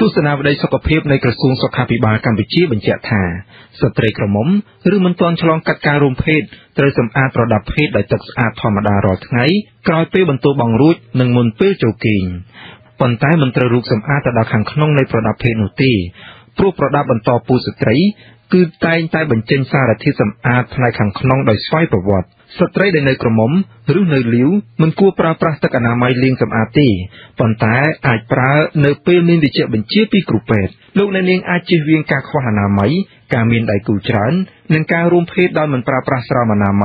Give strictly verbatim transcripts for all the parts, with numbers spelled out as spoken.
ตุสนาบดีสกปรกในกระทรวงสุขาภิบาลกัมพูชีบัญญัติธาสตรีกระหม่อมหรือมันตอนฉลองกัดการรวมเพศเตยสำอาตระดับเพศได้ตกสะอาดธรรมดารอดไงกลายเป็นบรรทุบังรูดหนึ่งมนเปื้อโจกิงปัญไตมันตรรูปสำอาตระดับขังขนงในระดับเพศนุตีพวกระดับบรรทอปูสตรีคือไตไตบรรเจนสารทิสำอาทลายขังขนงโดยสร้อยประวัติสตรีในกระหม่อมหรือในลิ้วมันกลัวปราปราตะกนาไมเลียงสำอาตีปัญไตอาจปราเนเปลินดิเจบัญชีปีกรุเปดลูกในเลียงอาจเจวียงกาขวานาไมการเมียนไดกูจรันนังการรวมเพศได้มันปราปราสรามานาไม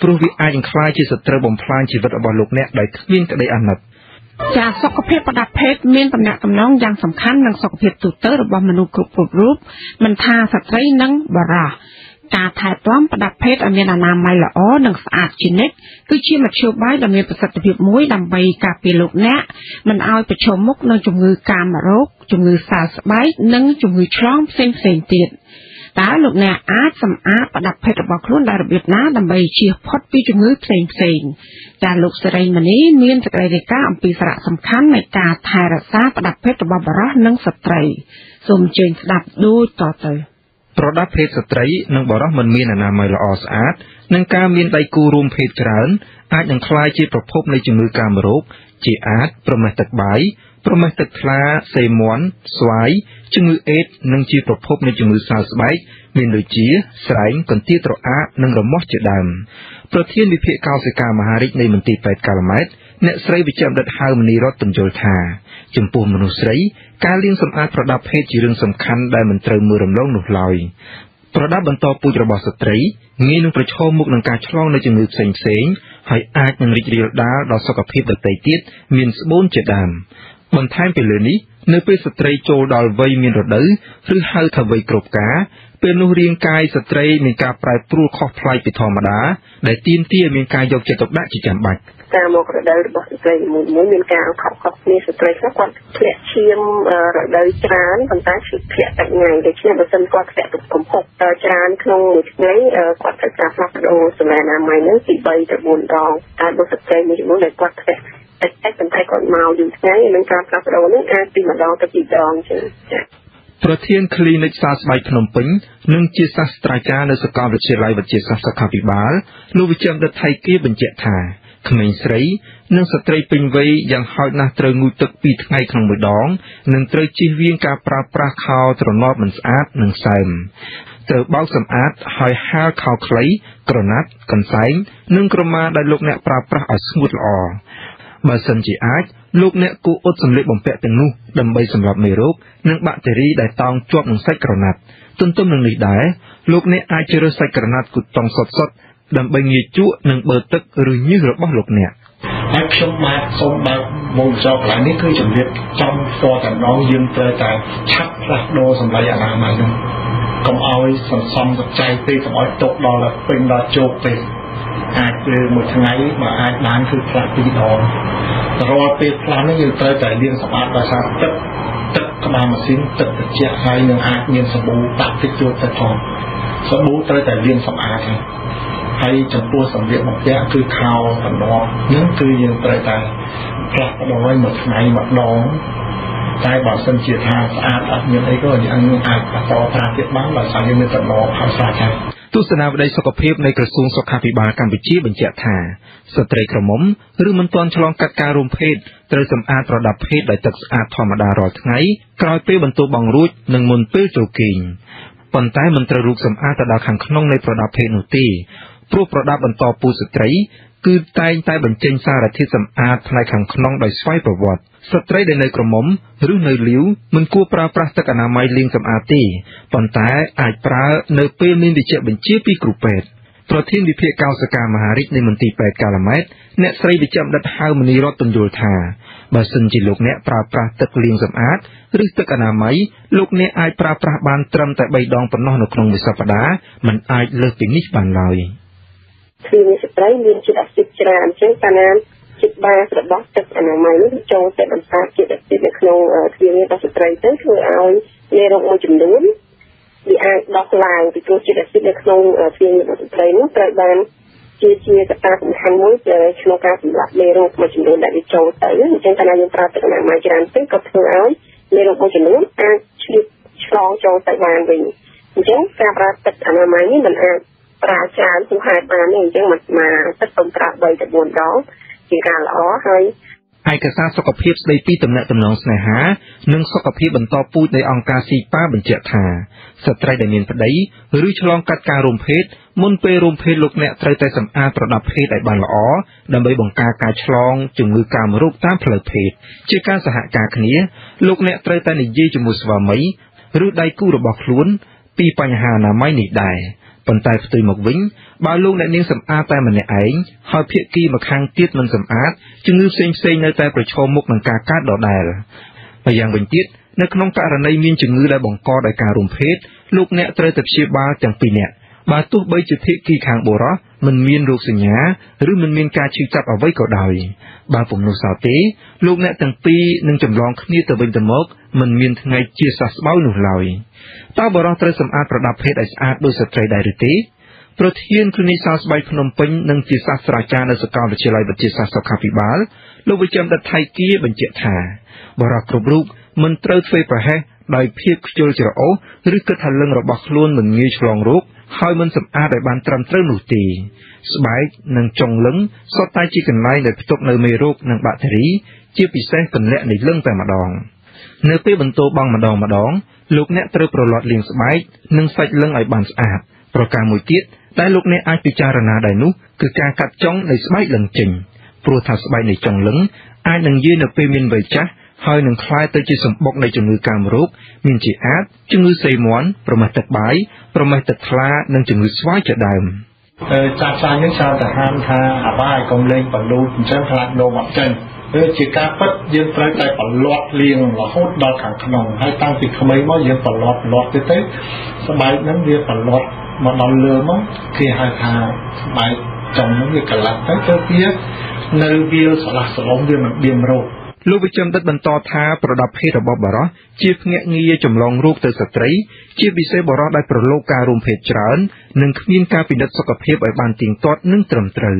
ปรุวิอาจคลายจิตสตรีบ่มพลานจิตวัตบอลลูกเนตได้ขมิ้นกระไดอันนัดจากสกปรกประดับเพชรเมียนตำหนักตำน้องยังสำคัญนังสกปรกตุเตอร์หรือว่ามนุษย์กรุบกรุบรูปมันทาสตรีนังบาราการถ่ายต้อมประดับเพชรอเมรินาไมล์ละอ้อนังสะอาดจินเน็ตคือเชี่ยมัดเชียวใบดำเนินประสิทธิภาพมุ้ยดำใบกาเปโลกแนะมันเอาไปชมมุกนังจมือการมารกจมือสาสใบนังจมือช่องเส้นเส้นเตียนตาลูกแน่อาจสำอาประดับเพชรบอกรุ่นได้ระเบียบน้าดำใบเชียพอดปีจมือเส้นเส้นจาลูกสไลมันนี้เมียนสไลเดก้าอัมพีสระสำคัญในการถ่ายรักษาประดับเพชรบอกร้อนนังสตรีสมเจนสดับดูต่อไปประดับเพศสตรีนังบอกว่ามันมีนานาไมล์อสอาดนังการมีไดกูรวมเพศจรันอาจยังคลายจีประพบในจมือการมรกจีอาจประมาทตักใบประมาทตักคลาเซมอนสวายจมือเอ็ดนังจีประพบในจมือสาวสบายมีโดยจีสไลน์กันที่ตระอานังระมอจีดำประเทศมีเพศเกาสิกามหาฤกษ์ในมันตีแปดกาลเมตเนสไรวิจารณ์ดัดหายมันนิรอดตุนโจธาจมปูมนุษย์ไรการเลี้ยงสำอาประดับเพศจีเรื่องสำคัญได้มันเตรมือรำล่องหนุลอยประดับบรรทอปูจระบอสตรีเงี้ยนุประชมมุกนังการช่องในจมือเสงเสงหอยอาจนังริจเรียดาดอกสกปรกดัดไตเตี้ยมีนสบู่เจดามมันท้ายไปเลยนี้ในเพศสตรีโจดอลวัยมีนรดดื้อหรือเฮาทวัยกรบกาเป็นนุเรียงกายสตรีมีการปลายปลุกข้อพลายปิดธรรมดาได้ตีนเตี้ยมีการยกเจตกได้จิตจำบัดการมองระดับระบบสตรีมุ่งมุ่งมีการขอบขอบมีสตรีสักวันเขี่ยเชียมระดับจานต่างต่างเขี่ยแต่งไงได้เชี่ยบนเส้นกว่าเขี่ยตุ่มผมหกจานคงไงกว่าจากหลักโดสมัยนามัยนั้นสีใบจะบุญดองการบนสตรีมีมุ่งเลยกว่าเขี่ยแต่แต่เป็นไทยก่อนมาอยู่ไงมันการหลักโดนี่อาตีมาดองตะกีดองจริงประเทศคลีนิกซาสไบพนมปิงหนึ่งจีสัสตราจารในสกอตแลนด์เชียร์ไลบัจเจสัสคาปิบาลลูวิเจมดัตไทยเกียบัญเจธาขมิ้นสไลนั่งสตรีปิงไว้ยังหอยนาเตยงูตึกปีทไงขนมมือดองหนึ่งเตยจีเวียงกาปราปราข่าวตรนอดมันสะอาดหนึ่งเซมเตยเบ้าสำอาดหอยห้าข่าวคล้ายกระนัดกันไซน์หนึ่งกระมาได้ลูกเนปราปราอัศมุดลอมาสันจีอาจลูกเนกูอดสำเร็จบ่มเปะเป็นนู่ดำใบสำหรับไม่รู้นักบัตเตอรี่ได้ตองจวบหนังไส้กระนัดต้นต้นหนึ่งหนึ่งได้ลูกเนอาจจะรู้ไส้กระนัดกุดตองสดสดดำใบเงี้ยจุหนึ่งเบอร์ตึกหรือยืดระบบลูกเนี่ยไอ้ช่วงมาสมบัติมุมจอหลังนี่คือจุดเด็ดจำฟอแต่น้องยืมเตยแต่ชักหลักโดสำหรับยานามันกำเอาสัมสัมกับใจตีกำเอาตกดอละเป็นดอโจกเป็นอาจจะหมดทั้งไงมาอาจล้างคือพลัดปีดองรอเป็นพลัดนี่ยืมเตยแต่เรียนสมาร์ทประชาตึกตึกกำลังมาซิ้นตึกเจียไฮหนึ่งอาจเรียนสบู่ตัดติดตัวแต่ทองสบู่เตยแต่เรียนสมาร์ทให้จำพวกสำเร็จบอกแยกคือข่าวสำนองนั่นคือยังไตรใจพลัดเอาไว้หมดไงหมดน้องใจบอกสันเจียธาสะอาดอัดเงินไอ้ก็อย่างนี้อาจต่อตาเก็บบ้างแบบสายเงินสำนองข่าวสารใจตุสนาบดีสกปรกในกระทรวงสุขาภิบาลกัมพูชีบัญญัติธาสตรีกระหม่อมหรือมันตอนฉลองกัดการรวมเพศเตยสำอาตระดับเพศได้ตักสะอาดธรรมดารอดไงกลายเป็นบรรทุบังรูดหนึ่งมนเปื้อโจกิงปัญไตมันตรรูปสำอาตระดับขังขนงในระดับเพศนุตีพวกประดับบรรทอปูสตรีคือไตไตบรรเจนสารทิสำอาทลายขังขนงโดยสร้อยประวัติสตรีในกระหม่อมหรือในลิ้วมันกลัวปราปราตะกนาไมเลียงสำอาตีปัญไตอาจปราเนเปลินดิเจบัญชีปีกรุเปดประเทศมีเพศเกาสิกามหาฤกษ์ในมันตีแปดกาลเมตเนสไรวิจารณ์ดัดหายมันนิรอดตุนโยธาบาสันจิลูกเนปราปราตะเลียงสำอาตหรือตะกนาไมลูกเนอาจปราปราบานตรำแต่ใบดองปนนอนกนงวิสัปดามันอาจเลิกเป็นนิจบานลอยคือมีสตรีมีจิตอัศจรรย์เช่นตาน้ำจิตบาสระบอสตึกอนามัยนี่โจแต่บรรดาจิตอัศจรรย์ในขนมที่มีสตรีตั้งคือเอาเลี้ยงงูจุ่มดุ้มดีอาดอกลายที่ตัวจิตอัศจรรย์ในขนมที่มีสตรีนู้นแต่บางเชี่ยเชี่ยตาเป็นทางมุ้ยจะขนมการสำหรับเลี้ยงงูจุ่มดุ้มได้โจแต่เช่นตาน้ำยังตราตึกอนามัยจรรย์ตั้งกับเธอเอา ในโลกปัจจุบันอาชีพชลโจตยานวิ่งจังการประติดอนามัยนี่มันอาประชาสุขายปานนี่จังมันมาตัดตรงกระบวยตะบวนดองจึงการล้อให้ไอกระซ่าสกปรกในปีตำแหน่งตำแหน่งสนหาหนึ่งสกปรกบรรทอปูดในองการซีป้าบรรเจธาสตรายได้เนียนประเดี๋ยหรือฉลองกัดการรวมเพศมุนเปรวมเพศลุกเนตรายใจสัมอาตระดับเพศไอบานล้อดำใบบังกาการฉลองจึงมือการรูปตามเพลิดเพศเชื่อการสหการคณีลุกเนตรายใจในยี่จมูกสวามัยหรือได้กู้ระบอกล้วนปีปัญหาหนาไม่หนีได้ปัญไตประตูหมกวิ่งบาลูกในเนียงสัมอาแต่มันในไอ้หอยเพียกี้มาค้างตีดมันสัมอาจึงลืมเซ็งเซ็งในแต่ประชมมุกมันกาคาดดอกได้ละมายังเป็นตีดในขนมกะระในมีนจึงลือได้บ่งกอได้การรวมเพศลูกเนตเตยตับเชียบาจังปีเนตบาตู้ใบจุดที่กี้ค้างโบระมันมีนลูกสัญญาหรือมันมีการชี้จับเอาไว้ก็ได้บางผมนุสาวเต้ลูกเนตตั้งปีนึงจำลองขณีตะเบนตะมกมันมีนไงเจียสัสเบ้าหนุ่มลอยตาบรองเตยสัมอาประดับเพศไออาโดยสตรีไดริตีประเทศคือในซาสไบพนมเป็นนังจิตศาสตราจารย์ในสกาวเชลัยบัจจิตศาสตร์คาฟิบาลโลกประจำดัตไทยเกียบัญเจธาบารากรบลูกมันเติร์ดไฟประแหกได้เพียกโจรเจรโอหรือกระทันเลิงระบักล้วนเหมือนงี้ฉลองรุกหอยมันสัมอาได้บานตรำเติร์ดหนุตีสบายนังจงเลิงสอดใต้จีกันไล่ในพิจารณาเมรุกนังบัตเทรีเจียปิเซกันและในเลิงแต่มาดองเนื้อเปี้ยบรรโตบังมาดองมาดองลูกเนตเติร์ดโปรลอดเลียงสบายนังใส่เลิงไอบานสะอาดประการมวยเตี้ยได้ลูกในอาพิจารณาได้นุคือการกัดจ้องในสบายหลังจิงปลัวทับสบายในจงหลังอาหนึ่งยืนในเปรมินใบจ้าหอยหนึ่งคลายเตยจีสมบกในจมูกการรูปมินจีอาดจมูกเซมอนประมาทตัดใบประมาทตัดคลาหนึ่งจมูกสวายจะดำจากสายยังชาวแต่ห้ามท่าอาบ้ายกำเล่งปลุกเจ้าพลัดโนมัดจันเออจีการพัดยืนไตรใจปลอดเลี้ยงหล่อโคตรดาวขังขนมให้ตั้งติดขมิ้นว่ายืนปลอดปลอดเต้ยสบายนั้นเรียนปลอดมันนอนเลื่อมคือหายทางหมายจงนั่งอยู่กันหลับแต่เธอเพี้ยในเบียร์สลักสลมเบียร์มันเบียร์โรคลูกประจำตัดบรรทอท้าประดับเพศระบบบาร์เจี๊ยบเงี้ยเงี้ยจำลองรูปเตอร์สตรีเจี๊ยบวิเศษบาร์ได้ประโลกการรวมเพศจานหนึ่งขมิ้นกาปินัดสกปรกไอบานติงตอดนึ่งเติมเตย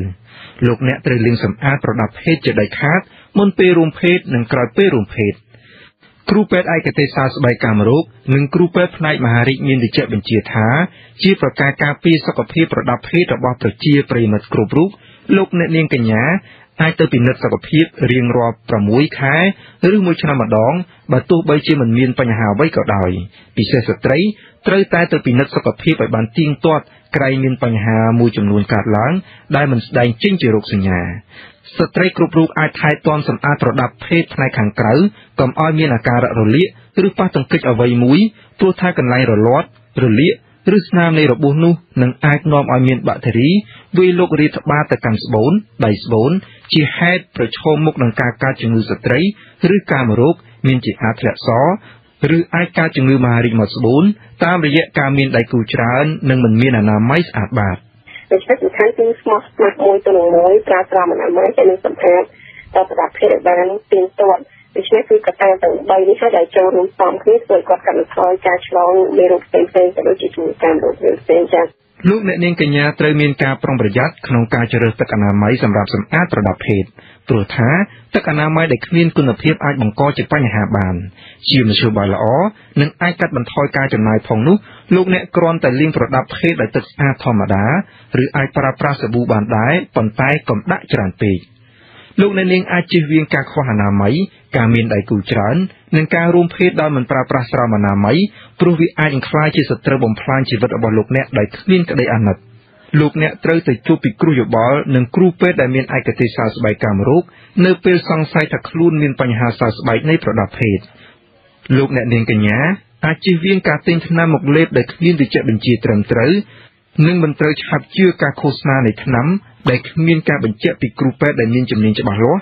ลูกเนตเตยเลียงสัมอาประดับเพศจะได้คาดมันเปรวมเพศหนึ่งกลายเปรวมเพศครูเป็ดไอกเตซาสบายกามรุกหนึ่งครูเป็ดพนัยมหาริยินดิเจบัญเชียท้าชี้ประกาศการปีสกปรกประดับเพศระบอบประเจียปริมัดกรุบรุกโลกเนเนียงกัญญาไอเตอร์ปินัดสกปรกเรียงรอบประมุยค้ายหรือมวยชนะมาดองบาตุใบเชียมันเมียนปัญหาไว้ก็ได้ปีเสสตรีเตยตายเตอร์ปินัดสกปรกไปบันทิ้งตอดไกลเมียนปัญหามวยจำนวนการล้างได้มันได้จิ้งจรกสัญญาสตรีกรุบรูปอาไทยตอนสัมอาตระดับเพศในขังเกล้ากำอ้อยเมียนาการะรเลียหรือป้าตังกิจเอาไว้มุ้ยตัวท่ากันไล่ระลอดระเลียหรือสนามในระบุนุหนังอายงอมอ้อยเมียนบัตรีวิโลกริทบาตะกันสบนใบสบนชีแฮดประชมมุกหนังกากาจึงมือสตรีหรือการมรุกเมียนจิอาทละซอหรืออายกาจึงมือมาริมัสบนตามระยะการเมียนไดกูจรานหนังมันเมียนานาไม่สะอาดบาดในเชิดอีกครั้งที่สมองนักมวยตัวหนุ่มน้อยกราตรามันอ่ะไม่ใช่ในสัมภาษณ์ต่อประดับเพศแบบนั้นเป็นตัวในเชิดคือกระแตแต่ใบนี้ใช้ได้โจรนุ่มซ้อมคือสวยกว่ากันคอยการฉลองเมรุเซนเซนแต่ด้วยจิตวิญญาณโดดเด่นเซนจัดลูกเนเนียงกัญญาเตรียมมีการปรองประหยัดขนมการเจริญตะกนาไม้สำหรับสำอาตระดับเพศตรวจท้าตะกนาไม้เด็กมีนคุณเพียบอาจบังกอจิตปัญหาบานชีวิตเชื่อบายละอ๋อหนึ่งไอกัดบรรทอยการจำนายพองนุลูกเนกรอนแต่ลิงประดับเพศได้ตึกอาธรรมดาหรือไอปราปราสบูบานได้ปนใต้กลมดะจรันปีลูกเนเนียงอาจจีเวียงการขวานาไม้การมีนได้กูจรันหนึ่งการรวมเพศได้มันปราปราสรามนาไม้ปรุวิอาจคลายจิตสตรบมพลานชีวิตอบลูกเนได้มีนกระไดอนัดลูกเนี่ยเตยแต่จูปิกรูยบอลหนึ่งครูเป็ดได้เมียนไอกติสาสบายกามรุกเนื้อเป็ดสังไซถักคลุนเมียนปัญหาสาสบายในประดับเพศลูกเนี่ยเนียงกันยะอาชีวิ่งการเต้นธนาหมกเล็บได้ขึ้นดิเจบัญชีเตรมเตยหนึ่งบรรเตยฉับเชื่อการโฆษณาในธนำได้เมียนการบัญชีปิกรูเป็ดได้เมียนจำเนียนจะบาล้อ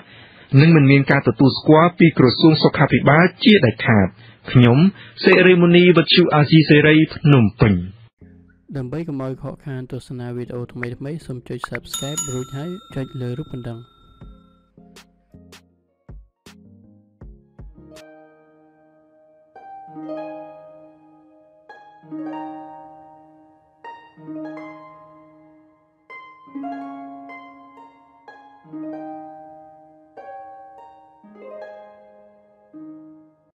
หนึ่งมันเมียนการตัวตูสควาปีกระทรวงสกาปิบาเจียได้ขาดขยมเซเรมนีบัชิวอาซีเซเรพนมเปญดัมเบลก็มอยขอการโฆษณาวิดีโอทำไมทำไมสมใจ subscribe รู้ใช้ใจเลยรูปคนดัง